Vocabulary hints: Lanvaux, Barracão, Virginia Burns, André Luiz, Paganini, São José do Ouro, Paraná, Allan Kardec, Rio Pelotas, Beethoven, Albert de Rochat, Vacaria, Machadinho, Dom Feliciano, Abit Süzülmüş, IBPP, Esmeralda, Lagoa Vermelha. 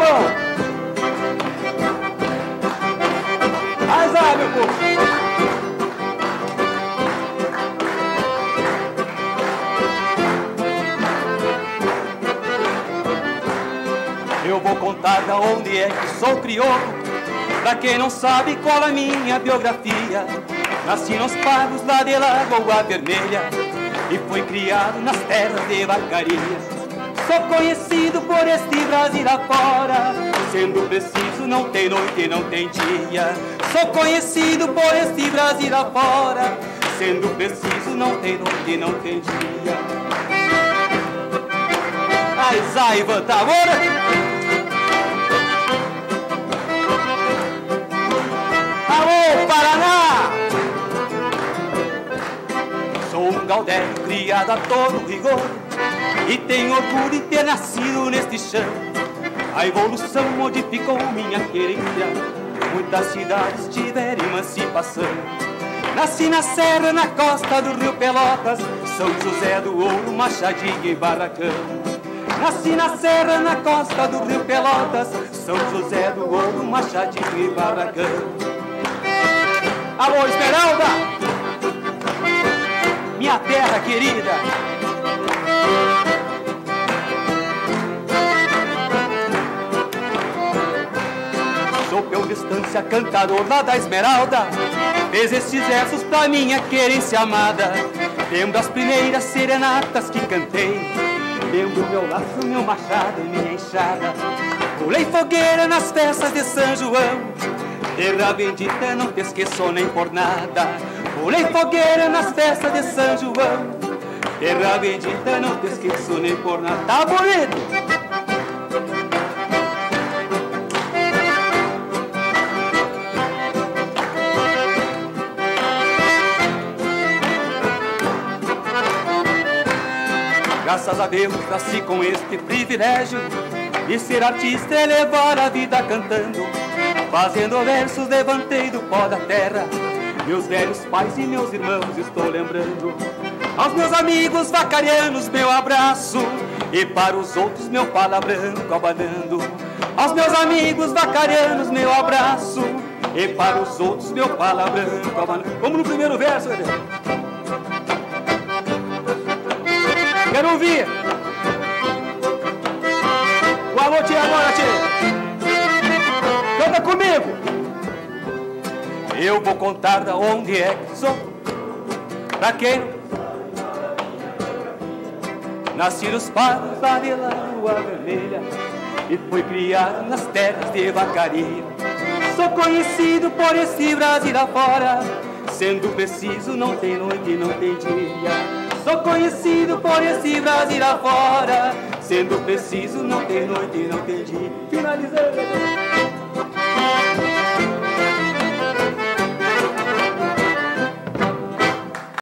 mão. Azar, meu povo. Eu vou contar da onde é que sou crioulo. Pra quem não sabe, cola minha biografia. Nasci nos pagos lá de Lagoa Vermelha e fui criado nas terras de Vacaria. Sou conhecido por este Brasil afora, sendo preciso, não tem noite, não tem dia. Sou conhecido por este Brasil afora, sendo preciso, não tem noite, não tem dia. Ai, sai, vanta, amor! Alô, Paraná! Sou um gaudério criado a todo rigor e tenho orgulho de ter nascido neste chão. A evolução modificou minha querência, muitas cidades tiveram emancipação. Nasci na serra, na costa do Rio Pelotas, São José do Ouro, Machadinho e Barracão. Nasci na serra, na costa do Rio Pelotas, São José do Ouro, Machadinho e Barracão. Alô, Esmeralda, minha terra querida. Sou pela distância cantador lá da Esmeralda, fez estes versos pra minha querência amada. Lembro as primeiras serenatas que cantei, lembro meu laço, meu machado e minha enxada. Pulei fogueira nas festas de São João, terra bendita, não te esqueço nem por nada. Pulei fogueira nas festas de São João, terra bendita, não te esqueço nem por nada. Tá bonito! Graças a Deus nasci com este privilégio e ser artista é levar a vida cantando. Fazendo versos, levantei do pó da terra, meus velhos pais e meus irmãos estou lembrando. Aos meus amigos vacarianos, meu abraço, e para os outros, meu palavrão abanando. Aos meus amigos vacarianos, meu abraço, e para os outros, meu palavrão abanando. Vamos no primeiro verso, galera. Quero ouvir. O alô, tia, agora, tia. Canta comigo! Eu vou contar da onde é que sou, pra quem nasci nos pagos lá de Lagoa Vermelha e fui criado nas terras de Vacaria. Sou conhecido por esse Brasil afora, sendo preciso, não tem noite, não tem dia. Sou conhecido por esse Brasil afora, sendo preciso, não tem noite, não tem dia. Finalizando!